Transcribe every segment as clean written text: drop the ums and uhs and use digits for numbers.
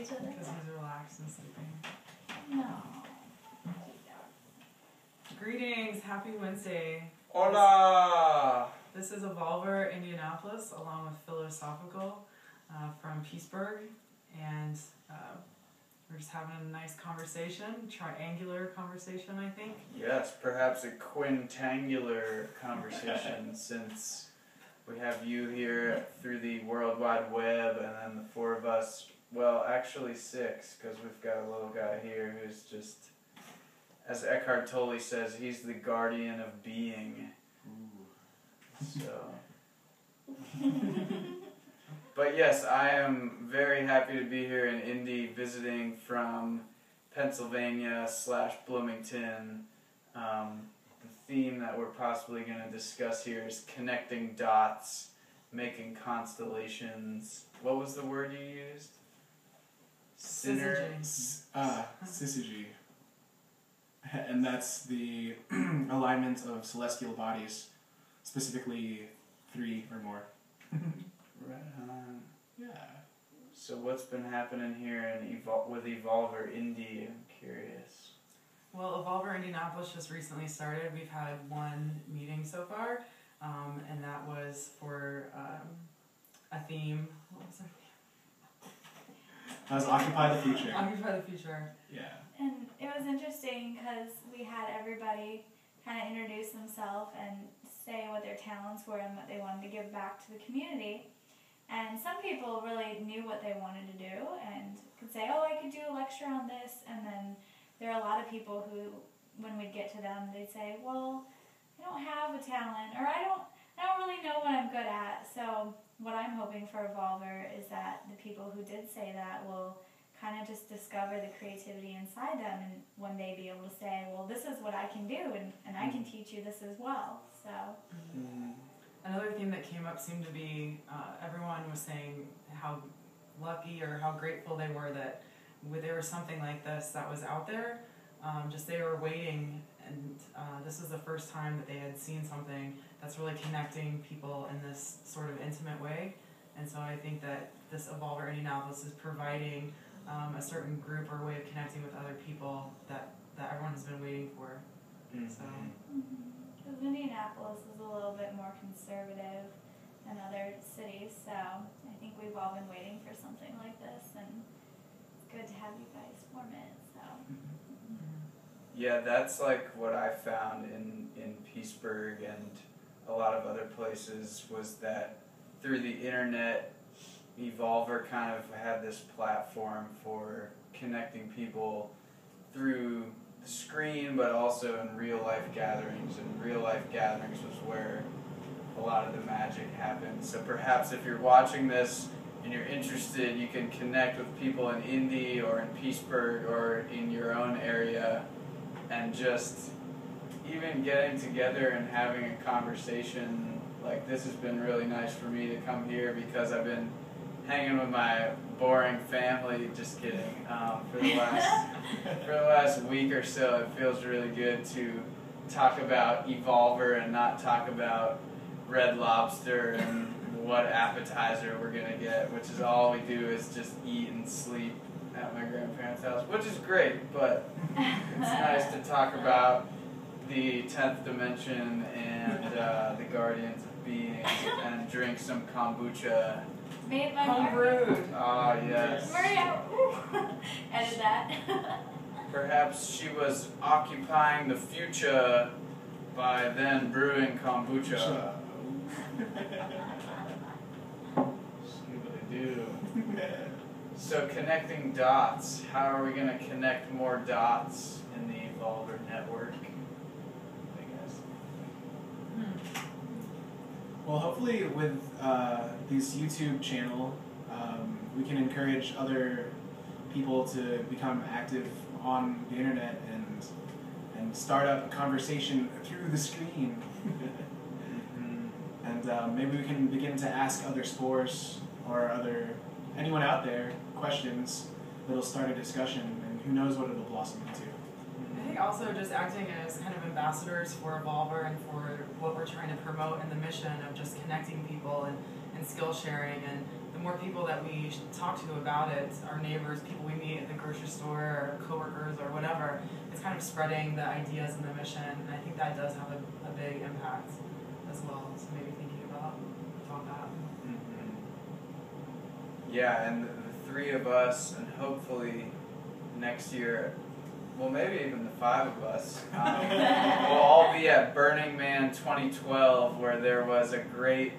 each other? Because he's relaxed and sleeping. No. Greetings. Happy Wednesday. Hola. This is Evolver Indianapolis, along with Philosophical from Peaceburgh. And we're just having a nice conversation, triangular conversation, I think. Yes, perhaps a quintangular conversation, since we have you here through the World Wide Web, and then the four of us, well, actually six, because we've got a little guy here who's just, as Eckhart Tolle says, he's the guardian of being. Ooh. So... But yes, I am very happy to be here in Indy, visiting from Pennsylvania/Bloomington. The theme that we're possibly going to discuss here is connecting dots, making constellations. What was the word you used? Synergy. Syzygy. And that's the alignment of celestial bodies, specifically three or more. Right on. Yeah. So what's been happening here in with Evolver Indy? I'm curious. Well, Evolver Indianapolis just recently started. We've had one meeting so far, and that was for a theme. What was our theme? That was Occupy the Future. Occupy the Future. Yeah. And it was interesting because we had everybody kind of introduce themselves and say what their talents were and what they wanted to give back to the community. And some people really knew what they wanted to do and could say, oh, I could do a lecture on this. And then there are a lot of people who, when we'd get to them, they'd say, well, I don't have a talent, or I don't really know what I'm good at. So what I'm hoping for Evolver is that the people who did say that will kind of just discover the creativity inside them and one day be able to say, well, this is what I can do, and I can teach you this as well. So. Mm-hmm. Another theme that came up seemed to be everyone was saying how lucky or how grateful they were that there was something like this that was out there. Just they were waiting, and this was the first time that they had seen something that's really connecting people in this sort of intimate way. And so I think that this Evolver Indianapolis is providing a certain group or way of connecting with other people that everyone has been waiting for. Mm-hmm. So. Mm-hmm. Indianapolis is a little bit more conservative than other cities, so I think we've all been waiting for something like this, and it's good to have you guys form it. So. Yeah, that's like what I found in Peaceburgh and a lot of other places, was that through the internet, Evolver kind of had this platform for connecting people through the screen, but also in real life gatherings, and real life gatherings was where a lot of the magic happened. So perhaps if you're watching this and you're interested, you can connect with people in Indy or in Peaceburgh or in your own area, and just even getting together and having a conversation like this has been really nice for me to come here, because I've been hanging with my boring family, just kidding, for the last week or so. It feels really good to talk about Evolver and not talk about Red Lobster and what appetizer we're gonna get, which is all we do is just eat and sleep at my grandparents' house, which is great, but it's nice to talk about the 10th dimension and the guardians of being, and drink some kombucha. Made by Homebrew. Ah, yes. Maria, edit that. Perhaps she was occupying the future by then brewing kombucha. She really do. So connecting dots. How are we going to connect more dots in the Evolver network? Well, hopefully with this YouTube channel, we can encourage other people to become active on the internet and start up a conversation through the screen. And maybe we can begin to ask other spores or anyone out there questions that'll start a discussion, and who knows what it'll blossom into. I think also just acting as kind of ambassadors for Evolver and for what we're trying to promote, and the mission of just connecting people and and skill sharing, and the more people that we talk to about it, our neighbors, people we meet at the grocery store, or coworkers, or whatever, it's kind of spreading the ideas and the mission, and I think that does have a big impact as well, so maybe thinking about that. Mm-hmm. Yeah, and the three of us, and hopefully next year, well, maybe even the five of us, we'll all be at Burning Man 2012, where there was a great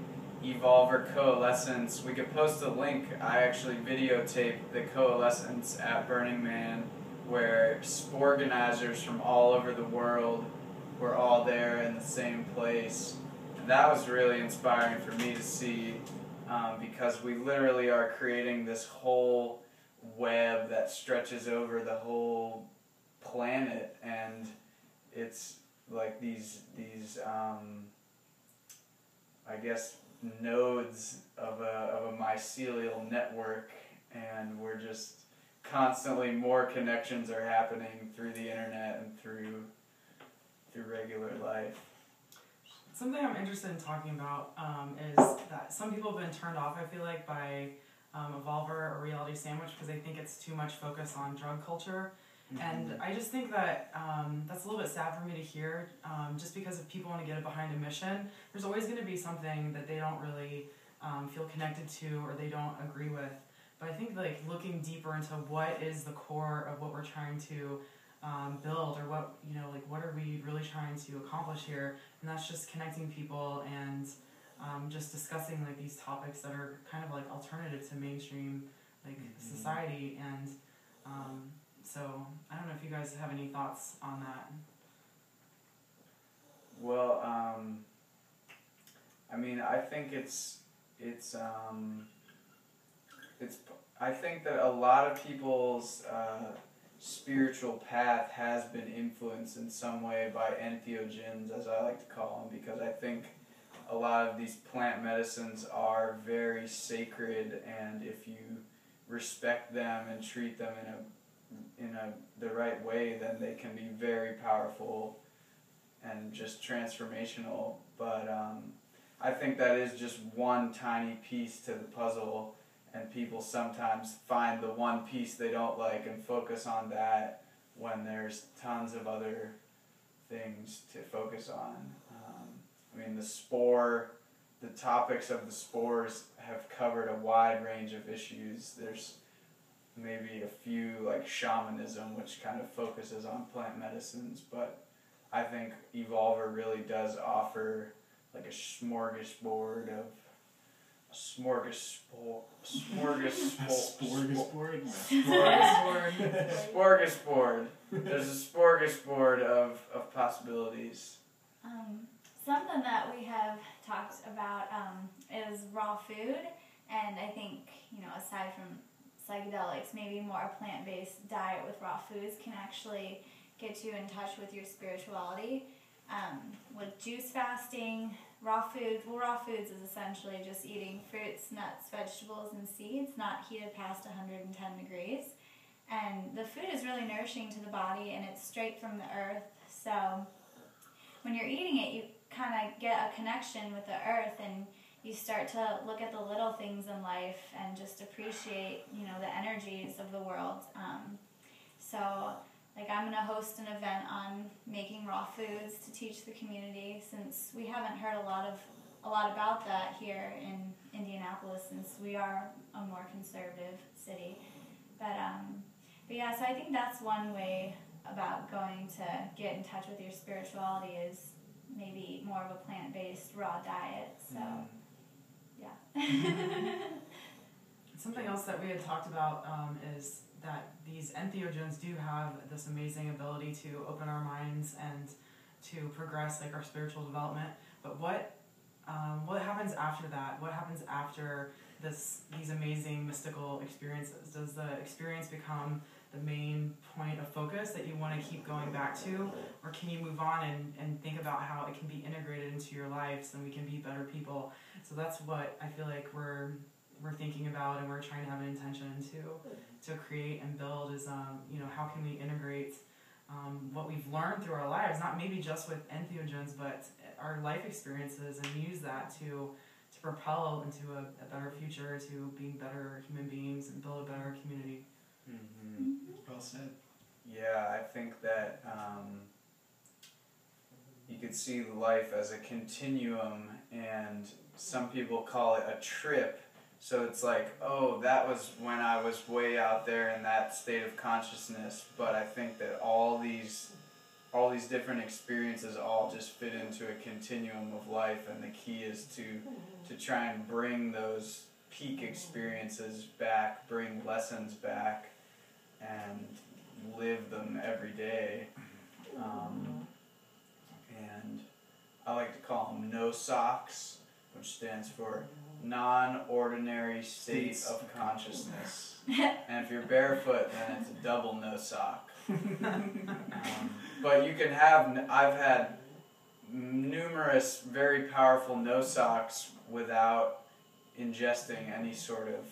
Evolver coalescence. We could post a link. I actually videotaped the coalescence at Burning Man, where sporganizers from all over the world were all there in the same place. And that was really inspiring for me to see, because we literally are creating this whole web that stretches over the whole planet, and it's like these I guess nodes of a mycelial network, and we're just constantly, more connections are happening through the internet and through regular life. Something I'm interested in talking about is that some people have been turned off, I feel like, by Evolver or Reality Sandwich, because they think it's too much focus on drug culture. And I just think that that's a little bit sad for me to hear, just because if people want to get behind a mission, there's always going to be something that they don't really feel connected to or they don't agree with. But I think, like, looking deeper into what is the core of what we're trying to build, or what, you know, like, what are we really trying to accomplish here? And that's just connecting people and just discussing, like, these topics that are kind of like alternative to mainstream, like, society, and so I don't know if you guys have any thoughts on that. Well, I mean, I think it's I think that a lot of people's spiritual path has been influenced in some way by entheogens, as I like to call them, because I think a lot of these plant medicines are very sacred, and if you respect them and treat them in the right way, then they can be very powerful and just transformational. But I think that is just one tiny piece to the puzzle, and people sometimes find the one piece they don't like and focus on that when there's tons of other things to focus on. I mean, the topics of the spores have covered a wide range of issues. There's maybe a few, like shamanism, which kind of focuses on plant medicines, but I think Evolver really does offer like a smorgasbord. There's a smorgasbord of possibilities. Something that we have talked about is raw food, and I think, you know, aside from psychedelics, maybe more a plant-based diet with raw foods can actually get you in touch with your spirituality. With juice fasting, raw food, well, raw foods is essentially just eating fruits, nuts, vegetables, and seeds, not heated past 110 degrees. And the food is really nourishing to the body, and it's straight from the earth. So when you're eating it, you kind of get a connection with the earth, and you start to look at the little things in life and just appreciate, you know, the energies of the world. So, like, I'm going to host an event on making raw foods to teach the community, since we haven't heard a lot about that here in Indianapolis, since we are a more conservative city. But yeah, so I think that's one way about going to get in touch with your spirituality, is maybe more of a plant-based raw diet. So. Mm. Yeah. Something else that we had talked about is that these entheogens do have this amazing ability to open our minds and to progress, like, our spiritual development. But what happens after that? What happens after these amazing mystical experiences? Does the experience become the main point of focus that you want to keep going back to? Or can you move on and think about how it can be integrated into your lives, and we can be better people? So that's what I feel like we're thinking about, and we're trying to have an intention to create and build, is, you know, how can we integrate what we've learned through our lives, not maybe just with entheogens, but our life experiences, and use that to propel into a better future, to being better human beings and build a better community. Mm-hmm. Well said. Yeah, I think that you could see life as a continuum, and some people call it a trip. So it's like, oh, that was when I was way out there in that state of consciousness. But I think that all these different experiences all just fit into a continuum of life, and the key is to try and bring those peak experiences back, bring lessons back, and live them every day. And I like to call them no socks, which stands for non-ordinary state of consciousness. And if you're barefoot, then it's a double no sock. But you can have, I've had numerous very powerful no socks without ingesting any sort of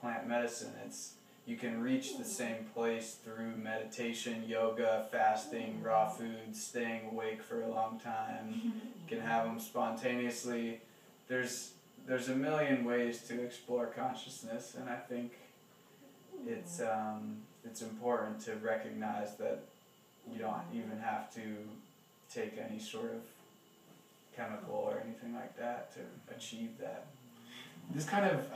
plant medicine. You can reach the same place through meditation, yoga, fasting, raw food, staying awake for a long time. You can have them spontaneously. There's a million ways to explore consciousness, and I think it's important to recognize that you don't even have to take any sort of chemical or anything like that to achieve that. This kind of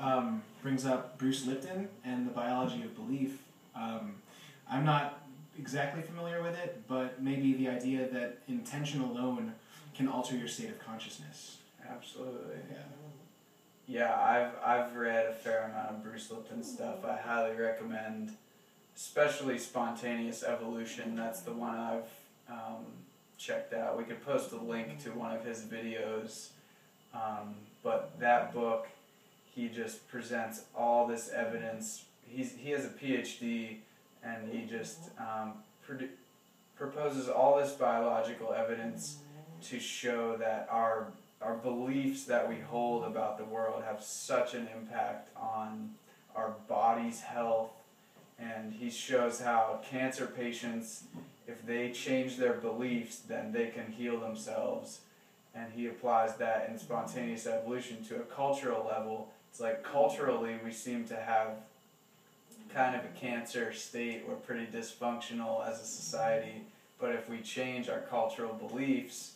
brings up Bruce Lipton and the biology of belief. I'm not exactly familiar with it, but maybe the idea that intention alone can alter your state of consciousness. Absolutely. Yeah. Yeah, I've read a fair amount of Bruce Lipton stuff. I highly recommend, especially Spontaneous Evolution. That's the one I've checked out. We could post a link to one of his videos. But that book, he just presents all this evidence. He has a PhD, and he just proposes all this biological evidence to show that our beliefs that we hold about the world have such an impact on our body's health. And he shows how cancer patients, if they change their beliefs, then they can heal themselves. And he applies that in Spontaneous Evolution to a cultural level. It's like culturally we seem to have kind of a cancer state. We're pretty dysfunctional as a society. But if we change our cultural beliefs,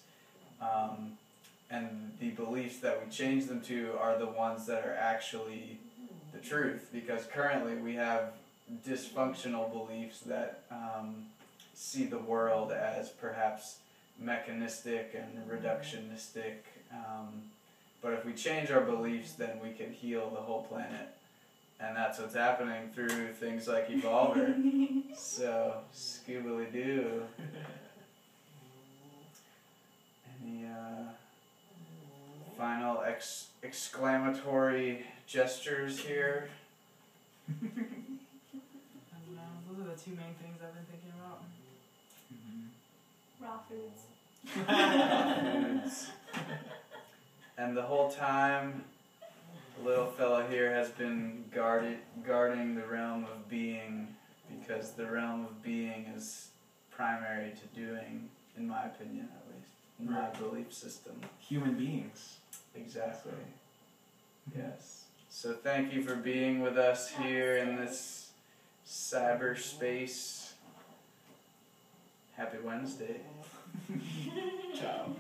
and the beliefs that we change them to are the ones that are actually the truth, because currently we have dysfunctional beliefs that see the world as perhaps mechanistic and reductionistic, but if we change our beliefs, then we can heal the whole planet, and that's what's happening through things like Evolver. So, scoobily-doo. Any final exclamatory gestures here? I don't know. Those are the two main things I've been thinking about. Mm-hmm. Raw foods. And the whole time, the little fella here has been guarding the realm of being, because the realm of being is primary to doing, in my opinion, at least, in my belief system. Human beings. Exactly. Yes. So thank you for being with us here in this cyberspace. Happy Wednesday. Ciao.